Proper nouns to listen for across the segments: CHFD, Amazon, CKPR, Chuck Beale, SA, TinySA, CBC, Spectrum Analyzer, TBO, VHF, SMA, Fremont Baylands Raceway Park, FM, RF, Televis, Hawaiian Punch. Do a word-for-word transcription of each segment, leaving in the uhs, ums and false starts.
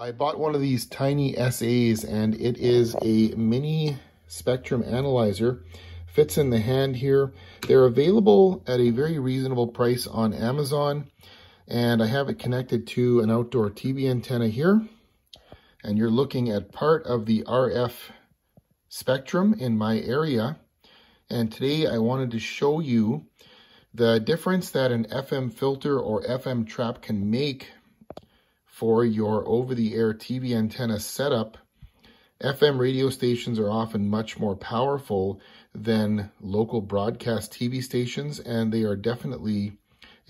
I bought one of these tiny S As, and it is a mini spectrum analyzer. Fits in the hand here. They're available at a very reasonable price on Amazon, and I have it connected to an outdoor T V antenna here, and you're looking at part of the R F spectrum in my area. And today I wanted to show you the difference that an F M filter or F M trap can make for your over-the-air T V antenna setup. F M radio stations are often much more powerful than local broadcast T V stations, and they are definitely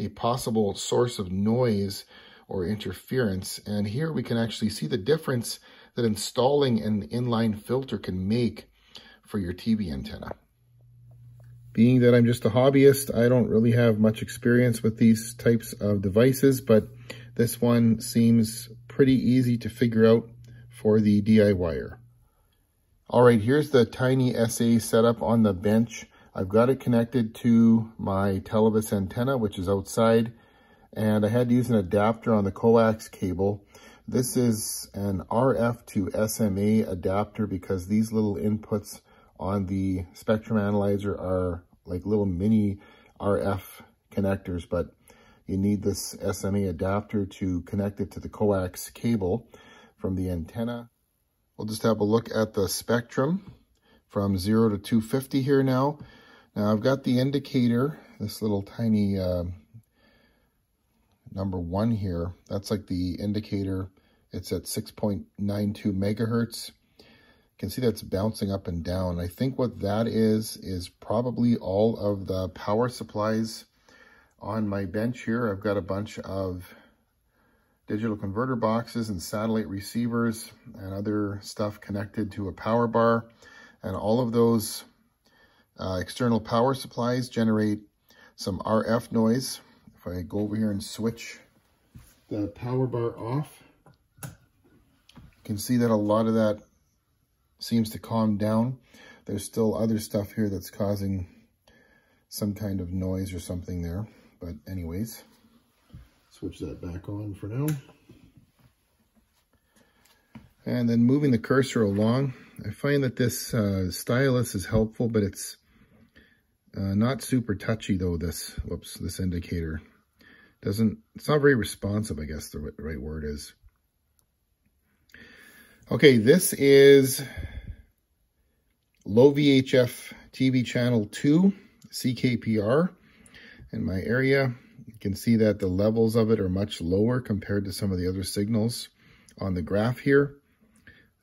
a possible source of noise or interference. And here we can actually see the difference that installing an inline filter can make for your T V antenna. Being that I'm just a hobbyist, I don't really have much experience with these types of devices, but this one seems pretty easy to figure out for the DIYer. All right, here's the tiny S A setup on the bench. I've got it connected to my Televis antenna, which is outside, and I had to use an adapter on the coax cable. This is an R F to S M A adapter because these little inputs on the spectrum analyzer are like little mini R F connectors, but you need this S M A adapter to connect it to the coax cable from the antenna. We'll just have a look at the spectrum from zero to two fifty here now. Now I've got the indicator, this little tiny uh, number one here. That's like the indicator. It's at six point nine two megahertz. You can see that's bouncing up and down. I think what that is, is probably all of the power supplies on my bench here. I've got a bunch of digital converter boxes and satellite receivers and other stuff connected to a power bar. And all of those uh, external power supplies generate some R F noise. If I go over here and switch the power bar off, you can see that a lot of that seems to calm down. There's still other stuff here that's causing some kind of noise or something there. But anyways, switch that back on for now. And then moving the cursor along, I find that this uh, stylus is helpful, but it's uh, not super touchy though, this, whoops, this indicator. Doesn't, it's not very responsive, I guess the right word is. Okay, this is low V H F T V channel two, C K P R, in my area. You can see that the levels of it are much lower compared to some of the other signals on the graph here.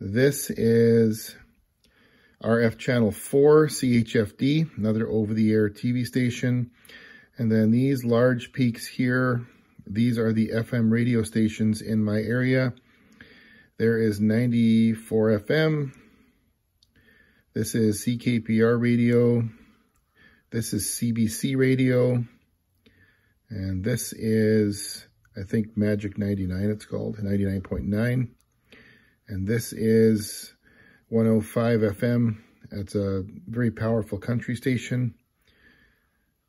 This is R F channel four, C H F D, another over-the-air T V station. And then these large peaks here, these are the F M radio stations in my area. There is ninety-four F M, this is C K P R radio, this is C B C radio, and this is, I think, Magic ninety-nine it's called, ninety-nine point nine, and this is one oh five F M, that's a very powerful country station.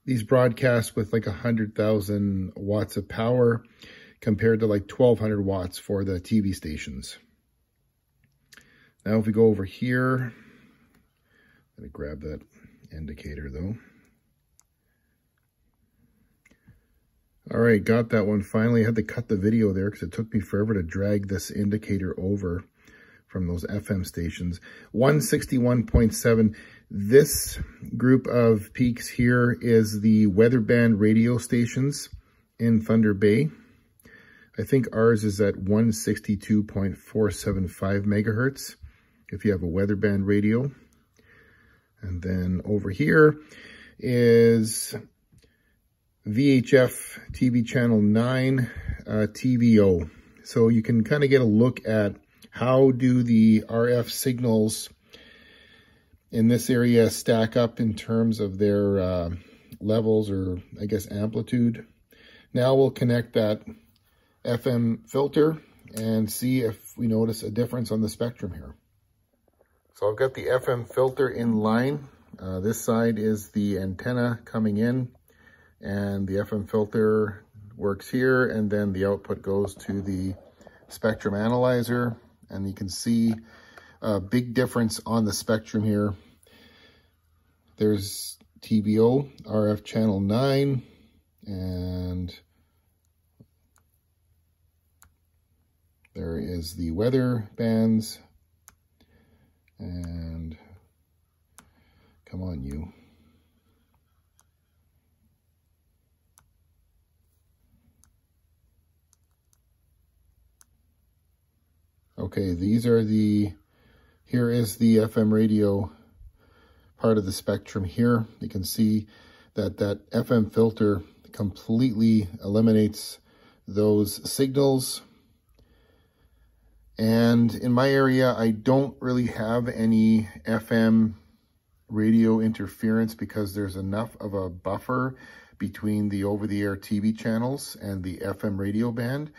These broadcast with like one hundred thousand watts of power, compared to like twelve hundred watts for the T V stations. Now if we go over here, I'm gonna grab that indicator though. All right, got that one finally. I had to cut the video there because it took me forever to drag this indicator over from those F M stations. one sixty-one point seven, this group of peaks here is the Weatherband radio stations in Thunder Bay. I think ours is at one sixty-two point four seven five megahertz if you have a Weatherband radio. And then over here is V H F T V channel nine, uh, T B O. So you can kind of get a look at how do the R F signals in this area stack up in terms of their uh, levels or I guess amplitude. Now we'll connect that F M filter and see if we notice a difference on the spectrum here. So I've got the F M filter in line. Uh, this side is the antenna coming in, and the F M filter works here, and then the output goes to the spectrum analyzer, and you can see a big difference on the spectrum here. There's T B O, R F channel nine, and there is the weather bands, and come on you. Okay, these are the, here is the F M radio part of the spectrum here. You can see that that F M filter completely eliminates those signals. And in my area, I don't really have any F M radio interference because there's enough of a buffer between the over-the-air T V channels and the F M radio band.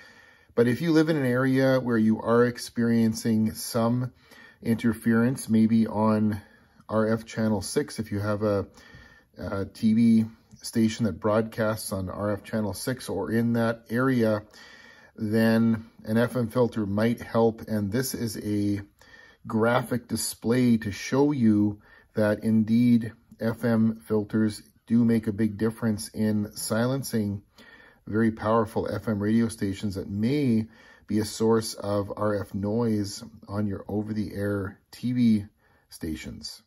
But if you live in an area where you are experiencing some interference, maybe on R F channel six, if you have a, a T V station that broadcasts on R F channel six or in that area, then an F M filter might help. And this is a graphic display to show you that indeed F M filters do make a big difference in silencing very powerful F M radio stations that may be a source of R F noise on your over-the-air T V stations.